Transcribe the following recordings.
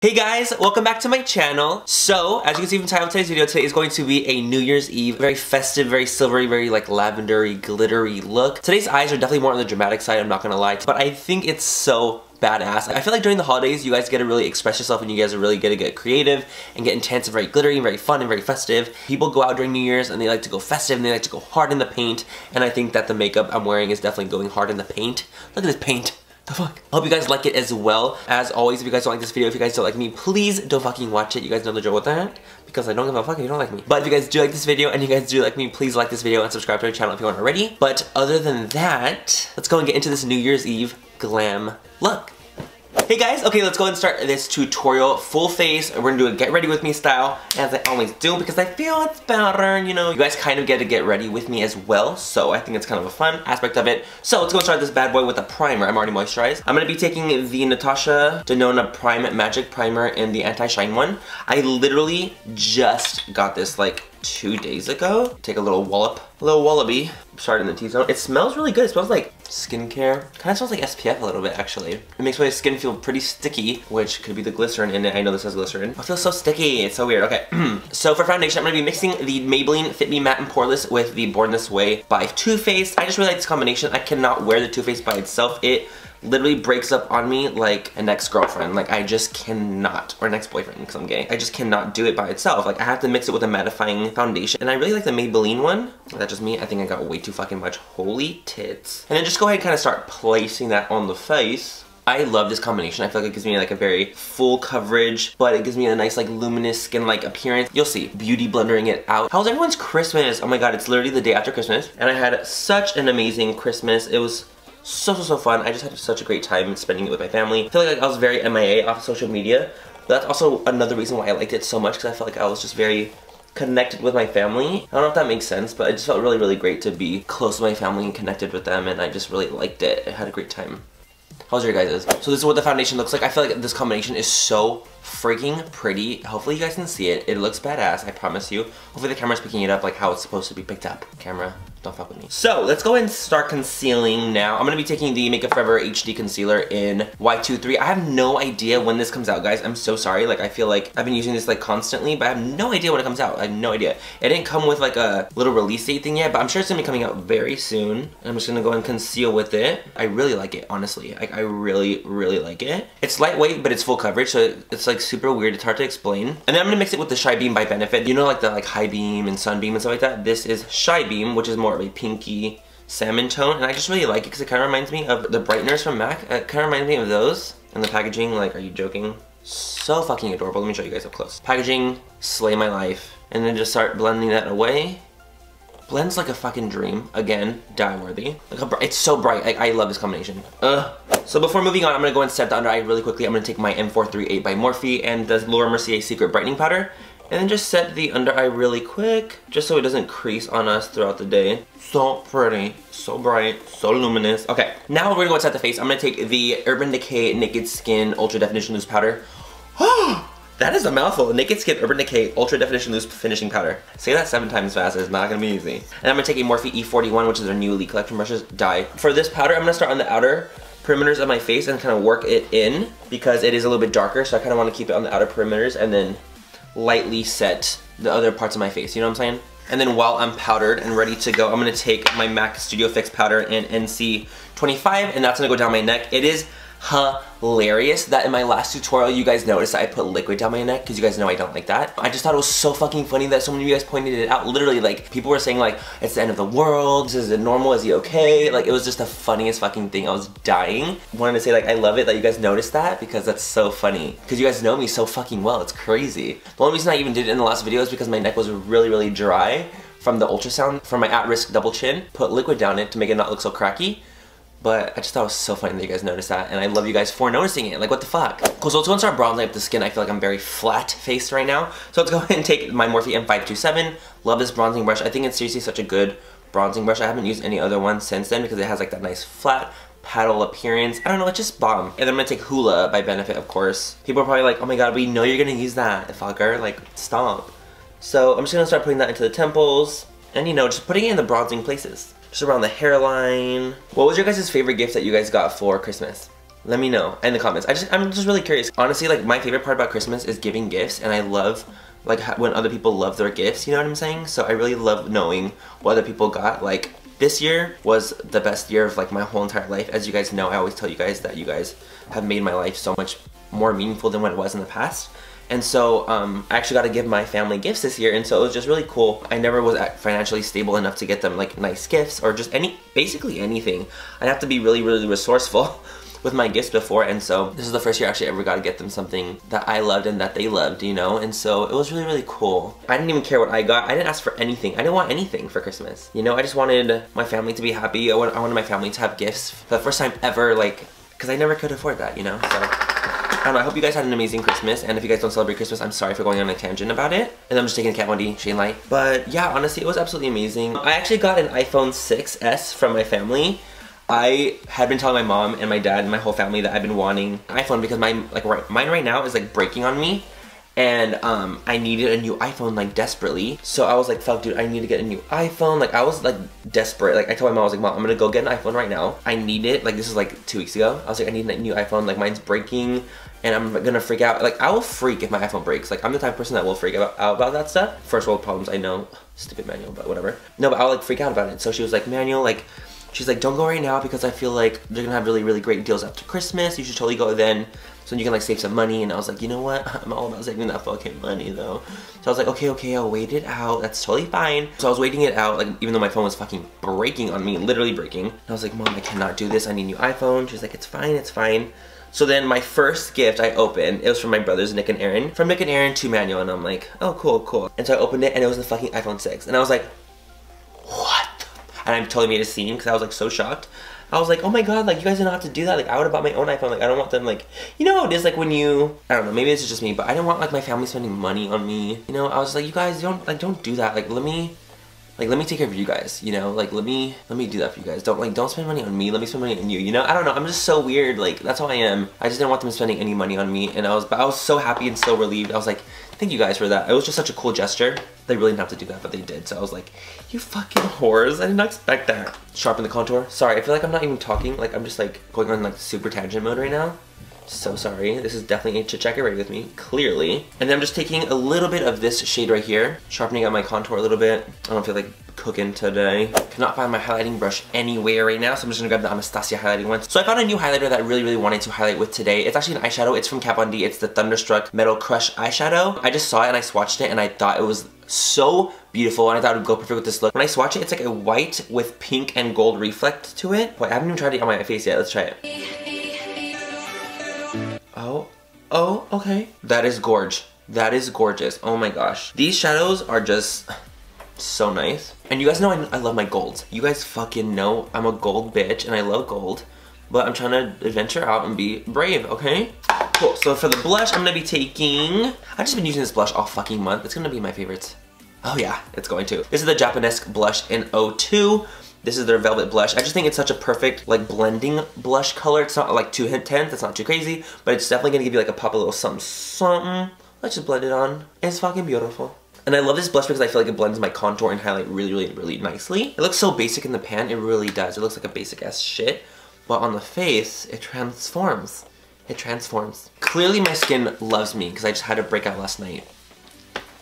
Hey guys, welcome back to my channel. So, as you can see from the title of today's video, today is going to be a New Year's Eve, very festive, very silvery, very like lavendery, glittery look. Today's eyes are definitely more on the dramatic side, I'm not gonna lie, but I think it's so badass. I feel like during the holidays you guys get to really express yourself and you guys are really good to get creative and get intense and very glittery and very fun and very festive. People go out during New Year's and they like to go festive and they like to go hard in the paint, and I think that the makeup I'm wearing is definitely going hard in the paint. Look at this paint. The fuck? I hope you guys like it as well. As always, if you guys don't like this video, if you guys don't like me, please don't fucking watch it. You guys know the drill with that, because I don't give a fuck if you don't like me. But if you guys do like this video and you guys do like me, please like this video and subscribe to our channel if you aren't already. But other than that, let's go and get into this New Year's Eve glam look. Hey guys, okay, let's go ahead and start this tutorial full face. We're gonna do a get ready with me style, as I always do, because I feel it's better, you know. You guys kind of get to get ready with me as well, so I think it's kind of a fun aspect of it. So let's go and start this bad boy with a primer. I'm already moisturized. I'm gonna be taking the Natasha Denona Prime Magic Primer and the Anti-Shine one. I literally just got this like 2 days ago. Take a little wallop, a little wallaby. Start in the T-zone. It smells really good. It smells like skincare. Kind of smells like SPF a little bit, actually. It makes my skin feel pretty sticky, which could be the glycerin in it. I know this has glycerin. I feel so sticky. It's so weird. Okay. So for foundation, I'm going to be mixing the Maybelline Fit Me Matte and Poreless with the Born This Way by Too Faced. I just really like this combination. I cannot wear the Too Faced by itself. It literally breaks up on me like an ex-girlfriend. Like, I just cannot, or an ex-boyfriend because I'm gay. I just cannot do it by itself. Like, I have to mix it with a mattifying foundation. And I really like the Maybelline one. That's just me. I think I got way too fucking much. Holy tits. And then just go ahead and kind of start placing that on the face. I love this combination. I feel like it gives me like a very full coverage, but it gives me a nice like luminous skin-like appearance. You'll see. Beauty blendering it out. How was everyone's Christmas? Oh my god, it's literally the day after Christmas. And I had such an amazing Christmas. It was so fun. I just had such a great time spending it with my family. I feel like I was very MIA off of social media. But that's also another reason why I liked it so much, because I felt like I was just very connected with my family. I don't know if that makes sense, but I just felt really, really great to be close to my family and connected with them, and I just really liked it. I had a great time. How's your guys'? So this is what the foundation looks like. I feel like this combination is so freaking pretty. Hopefully you guys can see it. It looks badass, I promise you. Hopefully the camera's picking it up like how it's supposed to be picked up. Camera, don't fuck with me. So let's go ahead and start concealing now. I'm gonna be taking the Makeup Forever HD Concealer in Y23. I have no idea when this comes out, guys. I'm so sorry. Like, I feel like I've been using this like constantly, but I have no idea when it comes out. I have no idea. It didn't come with like a little release date thing yet, but I'm sure it's gonna be coming out very soon. I'm just gonna go and conceal with it. I really like it, honestly. Like, I really, really like it. It's lightweight, but it's full coverage, so it's like super weird. It's hard to explain. And then I'm gonna mix it with the Shy Beam by Benefit. You know, like the like high beam and sun beam and stuff like that. This is Shy Beam, which is more of a pinky salmon tone, and I just really like it because it kind of reminds me of the brighteners from MAC. It kind of reminds me of those, and the packaging. Like, are you joking? So fucking adorable. Let me show you guys up close. Packaging, slay my life. And then just start blending that away. Blends like a fucking dream. Again, die worthy. Look how bright. It's so bright. I love this combination. So before moving on, I'm gonna go and set the under eye really quickly. I'm gonna take my M438 by Morphe and the Laura Mercier Secret Brightening Powder, and then just set the under eye really quick, just so it doesn't crease on us throughout the day. So pretty, so bright, so luminous. Okay, now we're gonna go and set the face. I'm gonna take the Urban Decay Naked Skin Ultra Definition Loose Powder. That is a mouthful. Naked Skin Urban Decay Ultra Definition Loose Finishing Powder. Say that 7 times fast. It's not gonna be easy. And I'm gonna take a Morphe E41, which is their new Elite Collection brushes, dye. For this powder, I'm gonna start on the outer perimeters of my face and kind of work it in, because it is a little bit darker, so I kind of want to keep it on the outer perimeters and then lightly set the other parts of my face. You know what I'm saying? And then while I'm powdered and ready to go, I'm gonna take my MAC Studio Fix Powder in NC25, and that's gonna go down my neck. It is hilarious that in my last tutorial you guys noticed that I put liquid down my neck, because you guys know I don't like that. I just thought it was so fucking funny that so many of you guys pointed it out. Literally, like, people were saying like, it's the end of the world, is it normal, is he okay? Like, it was just the funniest fucking thing. I was dying. Wanted to say like, I love it that you guys noticed that, because that's so funny, because you guys know me so fucking well. It's crazy. The only reason I even did it in the last video is because my neck was really, really dry from the ultrasound from my at-risk double chin. Put liquid down it to make it not look so cracky. But I just thought it was so funny that you guys noticed that, and I love you guys for noticing it. Like, what the fuck? Cool, so let's go and start bronzing up the skin. I feel like I'm very flat-faced right now. So let's go ahead and take my Morphe M527. Love this bronzing brush. I think it's seriously such a good bronzing brush. I haven't used any other one since then, because it has like that nice flat paddle appearance. I don't know, it's just bomb. And then I'm gonna take Hoola by Benefit, of course. People are probably like, oh my god, we know you're gonna use that, fucker. Like, stop. So I'm just gonna start putting that into the temples, and you know, just putting it in the bronzing places. Just around the hairline. What was your guys' favorite gift that you guys got for Christmas? Let me know in the comments. I'm just really curious. Honestly, like, my favorite part about Christmas is giving gifts, and I love like when other people love their gifts, you know what I'm saying? So I really love knowing what other people got. Like, this year was the best year of like my whole entire life. As you guys know, I always tell you guys that you guys have made my life so much more meaningful than what it was in the past. And so I actually got to give my family gifts this year, and so it was just really cool. I never was financially stable enough to get them like nice gifts or just basically anything. I'd have to be really, really resourceful with my gifts before, and so this is the first year I actually ever got to get them something that I loved and that they loved, you know? And so it was really, really cool. I didn't even care what I got. I didn't ask for anything. I didn't want anything for Christmas. You know, I just wanted my family to be happy. I wanted my family to have gifts for the first time ever, like, because I never could afford that, you know? So I hope you guys had an amazing Christmas, and if you guys don't celebrate Christmas, I'm sorry for going on a tangent about it. And I'm just taking a Kat Von D, Shane Light. But yeah, honestly, it was absolutely amazing. I actually got an iPhone 6S from my family. I had been telling my mom and my dad and my whole family that I've been wanting an iPhone because mine right now is like breaking on me, and I needed a new iPhone like desperately. So I was like, fuck dude, I need to get a new iPhone. Like, I was like desperate. Like, I told my mom, I was like, mom, I'm gonna go get an iPhone right now. I need it. Like, this is like 2 weeks ago. I was like, I need a new iPhone. Like, mine's breaking and I'm gonna freak out. Like, I will freak if my iPhone breaks. Like, I'm the type of person that will freak out about that stuff. First world problems, I know. Stupid Manuel, but whatever. No, but I'll like freak out about it. So she was like, Manuel, like, she's like, don't go right now because I feel like they're gonna have really, really great deals after Christmas. You should totally go then, so you can like save some money. And I was like, you know what? I'm all about saving that fucking money though. So I was like, okay, okay, I'll wait it out. That's totally fine. So I was waiting it out, like, even though my phone was fucking breaking on me, literally breaking. And I was like, mom, I cannot do this. I need a new iPhone. She's like, it's fine, it's fine. So then my first gift I opened, it was from my brothers, Nick and Aaron. From Nick and Aaron to Manuel, and I'm like, oh, cool, cool. And so I opened it, and it was the fucking iPhone 6. And I was like, what? And I totally made a scene because I was like so shocked. I was like, oh my god, like, you guys didn't have to do that. Like, I would have bought my own iPhone. Like, I don't want them, like, you know how it is, like, when you, I don't know, maybe this is just me, but I didn't want like my family spending money on me. You know, I was like, you guys don't do that. Like, let me take care of you guys, you know? Like, let me do that for you guys. Don't spend money on me. Let me spend money on you, you know? I don't know, I'm just so weird. Like, that's how I am. I just didn't want them spending any money on me, and I was so happy and so relieved. I was like, thank you guys for that. It was just such a cool gesture. They really didn't have to do that, but they did. So I was like, you fucking whores. I did not expect that. Sharpen the contour. Sorry, I feel like I'm not even talking. Like, I'm just like going on like super tangent mode right now. So sorry. This is definitely a chit checker right with me, clearly. And then I'm just taking a little bit of this shade right here, sharpening up my contour a little bit. I don't feel like cooking today. Cannot find my highlighting brush anywhere right now, so I'm just gonna grab the Anastasia highlighting one. So I found a new highlighter that I really, really wanted to highlight with today. It's actually an eyeshadow. It's from Kat Von D. It's the Thunderstruck Metal Crush eyeshadow. I just saw it and I swatched it and I thought it was so beautiful, and I thought it would go perfect with this look. When I swatch it, it's like a white with pink and gold reflect to it. Wait, I haven't even tried it on my face yet. Let's try it. Oh, oh, okay. That is gorge. That is gorgeous. Oh my gosh. These shadows are just so nice. And you guys know I love my golds. You guys fucking know I'm a gold bitch and I love gold, but I'm trying to adventure out and be brave, okay? Cool, so for the blush, I'm gonna be taking... I've just been using this blush all fucking month. It's gonna be my favorites. Oh yeah, it's going to. This is the Japonesque blush in 02. This is their Velvet blush. I just think it's such a perfect, like, blending blush color. It's not, like, too intense, it's not too crazy, but it's definitely gonna give you, like, a pop, a little something, something. Let's just blend it on. It's fucking beautiful. And I love this blush because I feel like it blends my contour and highlight really, really, really nicely. It looks so basic in the pan, it really does. It looks like a basic ass shit. But on the face, it transforms. It transforms. Clearly my skin loves me because I just had a breakout last night.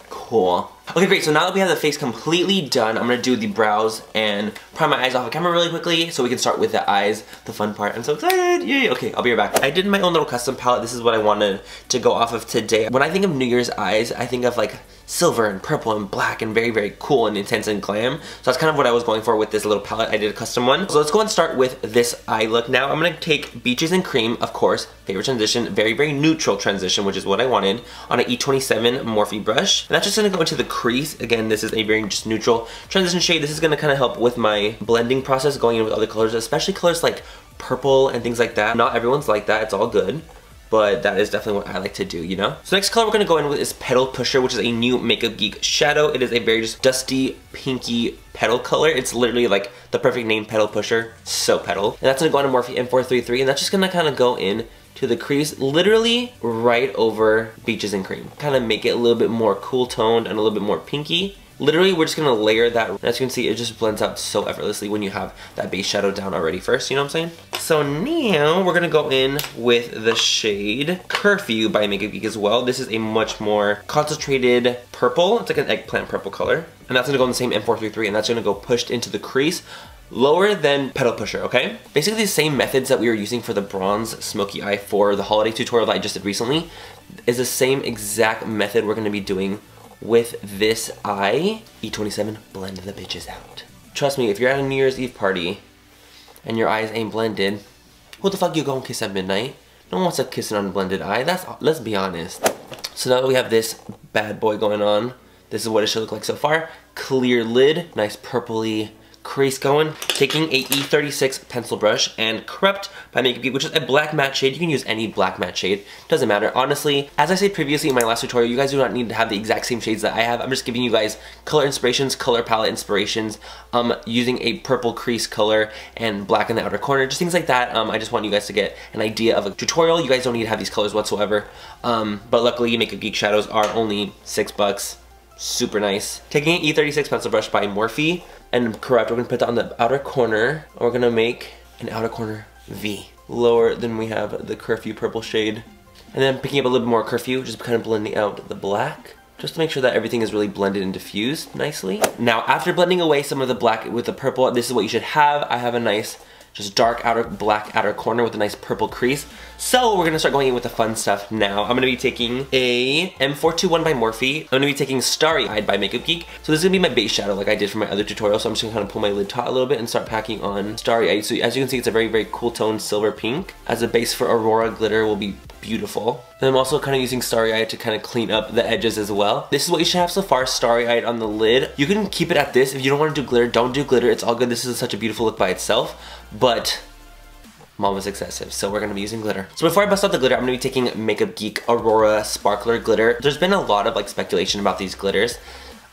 Cool. Okay, great, so now that we have the face completely done, I'm gonna do the brows and prime my eyes off the camera really quickly so we can start with the eyes, the fun part. I'm so excited, yay! Okay, I'll be right back. I did my own little custom palette. This is what I wanted to go off of today. When I think of New Year's eyes, I think of like silver and purple and black and very, very cool and intense and glam. So that's kind of what I was going for with this little palette. I did a custom one. So let's go and start with this eye look now. I'm gonna take Beaches and Cream, of course, favorite transition, very, very neutral transition, which is what I wanted, on an E27 Morphe brush. And that's just gonna go into the crease. Again, this is a very just neutral transition shade. This is gonna kind of help with my blending process, going in with other colors, especially colors like purple and things like that. Not everyone's like that, it's all good. But that is definitely what I like to do, you know? So next color we're gonna go in with is Petal Pusher, which is a new Makeup Geek shadow. It is a very just dusty, pinky petal color. It's literally like the perfect name, Petal Pusher, so petal. And that's gonna go on to Morphe M433, and that's just gonna kind of go in to the crease, literally right over Beaches and Cream. Kind of make it a little bit more cool toned and a little bit more pinky. Literally, we're just gonna layer that. As you can see, it just blends out so effortlessly when you have that base shadow down already first, you know what I'm saying? So now, we're gonna go in with the shade Curfew by Makeup Geek as well. This is a much more concentrated purple. It's like an eggplant purple color. And that's gonna go in the same M433, and that's gonna go pushed into the crease, lower than Petal Pusher, okay? Basically the same methods that we were using for the bronze smoky eye for the holiday tutorial that I just did recently is the same exact method we're gonna be doing with this eye. E27, blend the bitches out. Trust me, if you're at a New Year's Eve party and your eyes ain't blended, who the fuck you gonna kiss at midnight? No one wants to kiss an unblended eye, let's be honest. So now that we have this bad boy going on, this is what it should look like so far. Clear lid, nice purpley crease going. Taking a E36 pencil brush and Corrupt by Makeup Geek, which is a black matte shade. You can use any black matte shade, doesn't matter. Honestly, as I said previously in my last tutorial, you guys do not need to have the exact same shades that I have. I'm just giving you guys color inspirations, color palette inspirations, using a purple crease color and black in the outer corner, just things like that. I just want you guys to get an idea of a tutorial. You guys don't need to have these colors whatsoever. But luckily, Makeup Geek shadows are only $6. Super nice. Taking an E36 pencil brush by Morphe and Corrupt, we're gonna put that on the outer corner. We're gonna make an outer corner V. Lower than we have the Curfew purple shade. And then picking up a little bit more Curfew, just kind of blending out the black, just to make sure that everything is really blended and diffused nicely. Now, after blending away some of the black with the purple, this is what you should have. I have a nice, just dark outer, black outer corner with a nice purple crease. So we're gonna start going in with the fun stuff now. I'm gonna be taking a M421 by Morphe. I'm gonna be taking Starry Eyed by Makeup Geek. So this is gonna be my base shadow like I did for my other tutorial. So I'm just gonna kind of pull my lid taut a little bit and start packing on Starry Eyed. So as you can see, it's a very, very cool toned silver pink. As a base for Aurora, glitter will be beautiful. And I'm also kind of using Starry Eyed to kind of clean up the edges as well. This is what you should have so far, Starry Eyed on the lid. You can keep it at this. If you don't want to do glitter, don't do glitter. It's all good. This is such a beautiful look by itself. But mama's excessive, so we're gonna be using glitter. So before I bust out the glitter, I'm gonna be taking Makeup Geek Aurora Sparkler glitter. There's been a lot of like speculation about these glitters,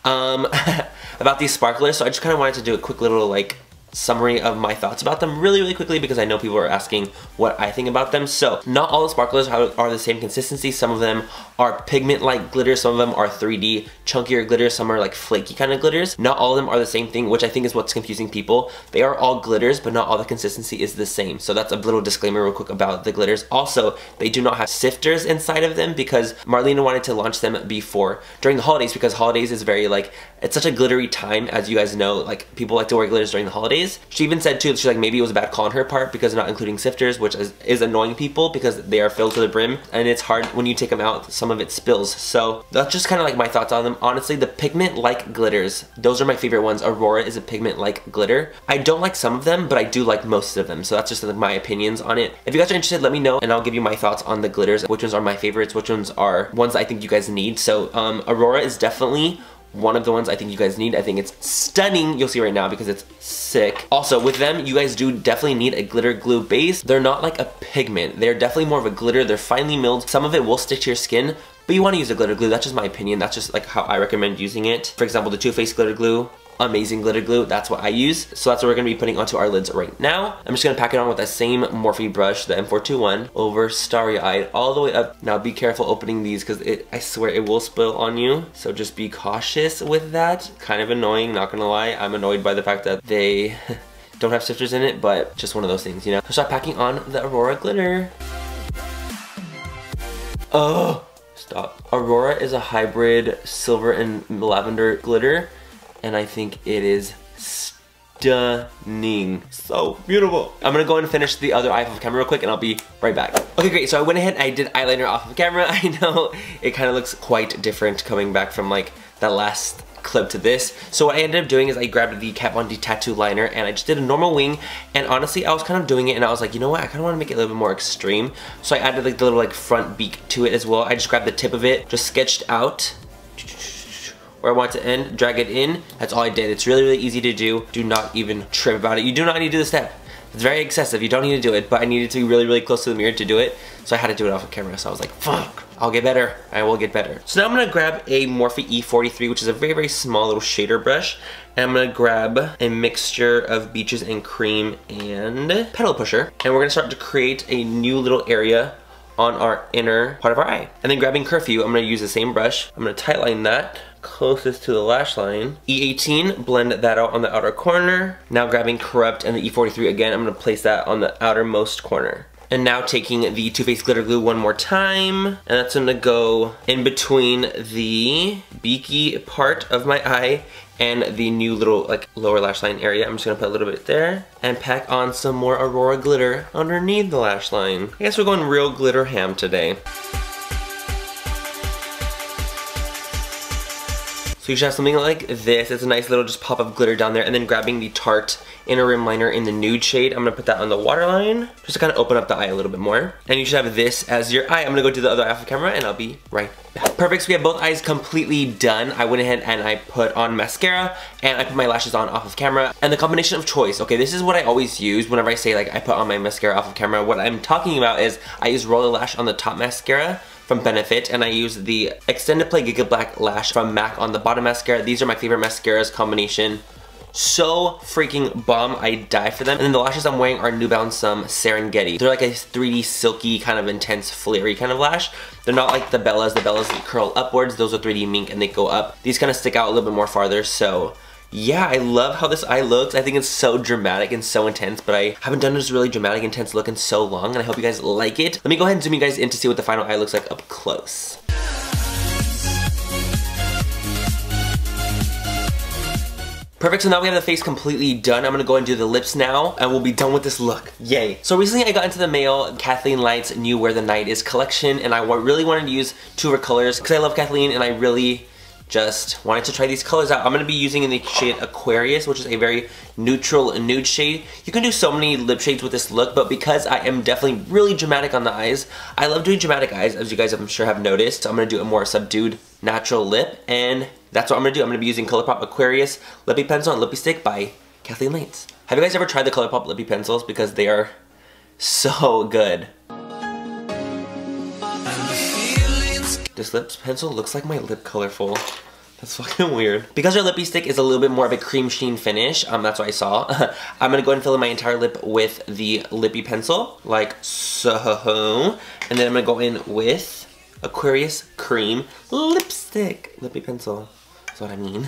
about these sparklers, so I just kind of wanted to do a quick little like summary of my thoughts about them really, really quickly because I know people are asking what I think about them. So not all the sparklers are the same consistency. Some of them are pigment-like glitter, some of them are 3D chunkier glitter, some are like flaky kind of glitters. Not all of them are the same thing, which I think is what's confusing people. They are all glitters, but not all the consistency is the same. So that's a little disclaimer real quick about the glitters. Also, they do not have sifters inside of them because Marlena wanted to launch them during the holidays, because holidays is very like, it's such a glittery time, as you guys know, like people like to wear glitters during the holidays. She even said too, she's like, maybe it was a bad call on her part because not including sifters, which is annoying people because they are filled to the brim and it's hard when you take them out, some of it spills. So that's just kind of like my thoughts on them. Honestly, the pigment-like glitters, those are my favorite ones. Aurora is a pigment-like glitter. I don't like some of them, but I do like most of them. So that's just like my opinions on it. If you guys are interested, let me know and I'll give you my thoughts on the glitters, which ones are my favorites, which ones are ones I think you guys need. So Aurora is definitely one of the ones I think you guys need. I think it's stunning. You'll see right now because it's sick. Also, with them, you guys do definitely need a glitter glue base. They're not like a pigment. They're definitely more of a glitter. They're finely milled. Some of it will stick to your skin, but you want to use a glitter glue. That's just my opinion. That's just like how I recommend using it. For example, the Too Faced glitter glue. Amazing glitter glue, that's what I use. So that's what we're gonna be putting onto our lids right now. I'm just gonna pack it on with that same Morphe brush, the M421, over Starry Eyed all the way up. Now be careful opening these because I swear it will spill on you. So just be cautious with that. Kind of annoying, not gonna lie. I'm annoyed by the fact that they don't have sifters in it, but just one of those things, you know? So start packing on the Aurora glitter. Oh, stop. Aurora is a hybrid silver and lavender glitter. And I think it is stunning. So beautiful. I'm gonna go and finish the other eye off of camera real quick and I'll be right back. Okay, great, so I went ahead and I did eyeliner off of camera. I know it kind of looks quite different coming back from like that last clip to this. So what I ended up doing is I grabbed the Kat Von D tattoo liner and I just did a normal wing, and honestly I was kind of doing it and I was like, you know what, I kind of want to make it a little bit more extreme. So I added like the little like front beak to it as well. I just grabbed the tip of it, just sketched out where I want to end, drag it in. That's all I did. It's really, really easy to do. Do not even trip about it. You do not need to do the step. It's very excessive. You don't need to do it, but I needed to be really, really close to the mirror to do it. So I had to do it off of camera. So I was like, fuck, I'll get better. I will get better. So now I'm gonna grab a Morphe E43, which is a very, very small little shader brush. And I'm gonna grab a mixture of Beaches and Cream and Petal Pusher. And we're gonna start to create a new little area on our inner part of our eye. And then grabbing Curfew, I'm gonna use the same brush. I'm gonna tightline that closest to the lash line. E18, blend that out on the outer corner. Now grabbing Corrupt and the E43 again, I'm gonna place that on the outermost corner. And now taking the Too Faced Glitter Glue one more time, and that's gonna go in between the beaky part of my eye and the new little like lower lash line area. I'm just gonna put a little bit there and pack on some more Aurora glitter underneath the lash line. I guess we're going real glitter ham today. So you should have something like this. It's a nice little just pop of glitter down there, and then grabbing the Tarte inner rim liner in the nude shade. I'm gonna put that on the waterline, just to kind of open up the eye a little bit more. And you should have this as your eye. I'm gonna go do the other eye off camera and I'll be right back. Perfect, so we have both eyes completely done. I went ahead and I put on mascara and I put my lashes on off of camera. And the combination of choice, okay, this is what I always use whenever I say like I put on my mascara off of camera. What I'm talking about is I use Roller Lash on the top mascara from Benefit, and I use the Extended Play Giga Black Lash from MAC on the bottom mascara. These are my favorite mascaras combination. So freaking bomb, I die for them. And then the lashes I'm wearing are New Balance some Serengeti. They're like a 3D silky kind of intense flirty kind of lash. They're not like the Bellas. The Bellas curl upwards. Those are 3D mink and they go up. These kind of stick out a little bit more farther, so yeah, I love how this eye looks. I think it's so dramatic and so intense, but I haven't done this really dramatic, intense look in so long, and I hope you guys like it. Let me go ahead and zoom you guys in to see what the final eye looks like up close. Perfect, so now we have the face completely done. I'm gonna go and do the lips now, and we'll be done with this look. Yay. So recently I got into the mail Kathleen Lights' New Where the Night Is collection, and I really wanted to use two of her colors, because I love Kathleen, and I really just wanted to try these colors out. I'm gonna be using in the shade Aquarius, which is a very neutral nude shade. You can do so many lip shades with this look, but because I am definitely really dramatic on the eyes, I love doing dramatic eyes, as you guys I'm sure have noticed. So I'm gonna do a more subdued, natural lip, and that's what I'm gonna do. I'm gonna be using ColourPop Aquarius Lippy Pencil and Lippy Stick by Kathleen Lights. Have you guys ever tried the ColourPop Lippy Pencils? Because they are so good. This lips pencil looks like my lip colorful. That's fucking weird. Because our lippy stick is a little bit more of a cream sheen finish, that's what I saw. I'm gonna go ahead and fill in my entire lip with the lippy pencil, like so. And then I'm gonna go in with Aquarius Cream Lipstick. Lippy pencil, that's what I mean.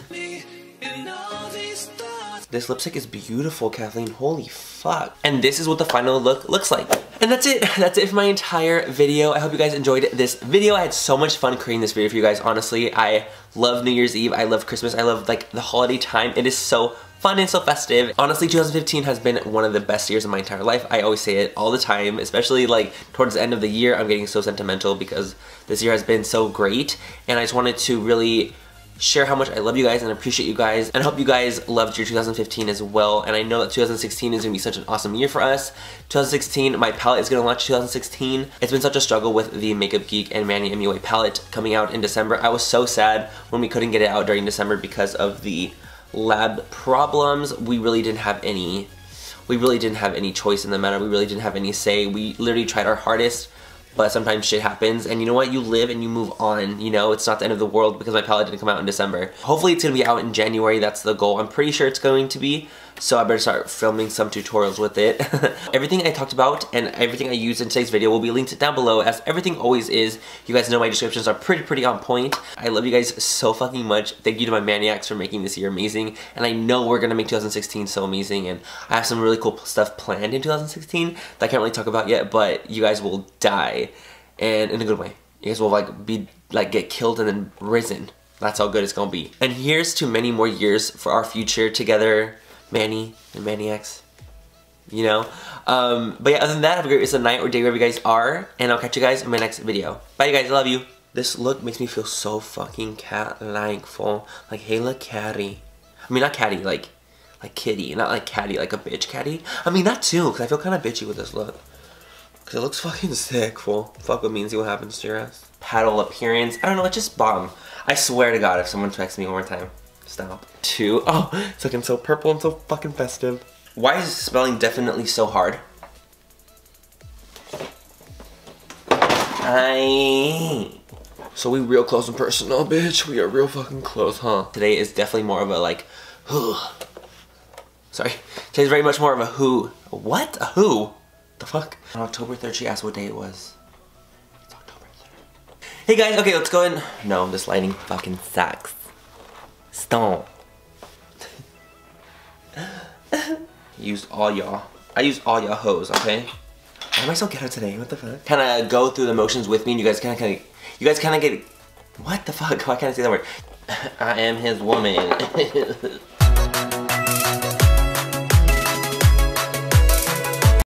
This lipstick is beautiful, Kathleen, holy fuck. And this is what the final look looks like. And that's it. That's it for my entire video. I hope you guys enjoyed this video. I had so much fun creating this video for you guys, honestly. I love New Year's Eve. I love Christmas. I love like the holiday time. It is so fun and so festive. Honestly, 2015 has been one of the best years of my entire life. I always say it all the time, especially like towards the end of the year. I'm getting so sentimental because this year has been so great. And I just wanted to really share how much I love you guys and appreciate you guys, and I hope you guys loved your 2015 as well. And I know that 2016 is gonna be such an awesome year for us. 2016, my palette is gonna launch 2016. It's been such a struggle with the Makeup Geek and Manny MUA palette coming out in December. I was so sad when we couldn't get it out during December because of the lab problems. We really didn't have any choice in the matter. We really didn't have any say. We literally tried our hardest, but sometimes shit happens, and you know what? You live and you move on, you know? It's not the end of the world because my palette didn't come out in December. Hopefully it's gonna be out in January, that's the goal. I'm pretty sure it's going to be, so I better start filming some tutorials with it. Everything I talked about and everything I used in today's video will be linked down below, as everything always is. You guys know my descriptions are pretty on point. I love you guys so fucking much. Thank you to my maniacs for making this year amazing, and I know we're gonna make 2016 so amazing, and I have some really cool stuff planned in 2016 that I can't really talk about yet, but you guys will die, and in a good way. You guys will get killed and then risen. That's how good it's gonna be. And here's to many more years for our future together, Manny and Maniacs, you know? But yeah, other than that, have a great rest of the night or day wherever you guys are, and I'll catch you guys in my next video. Bye, you guys, I love you. This look makes me feel so fucking cat-like, full. Like Hala Catty. I mean, not catty, like kitty, not like catty, like a bitch catty. I mean, that too, because I feel kind of bitchy with this look. Because it looks fucking sick, fool. Fuck with me and see what happens to your ass. Petal appearance, I don't know, it's just bomb. I swear to God, if someone texts me one more time, stop. Two. Oh, it's looking so purple and so fucking festive. Why is spelling definitely so hard? So we real close and personal, bitch. We are real fucking close, huh? Today is definitely more of a like, who. Sorry. Today's very much more of a who. What? A who? The fuck? On October 3rd, she asked what day it was. Hey guys, okay, let's go in. No, this lighting fucking sucks. Stomp. Used all y'all. I used all y'all hoes, okay? Why am I so ghetto today? What the fuck? Kinda go through the motions with me and you guys kinda get... What the fuck? Why can't I say that word? I am his woman.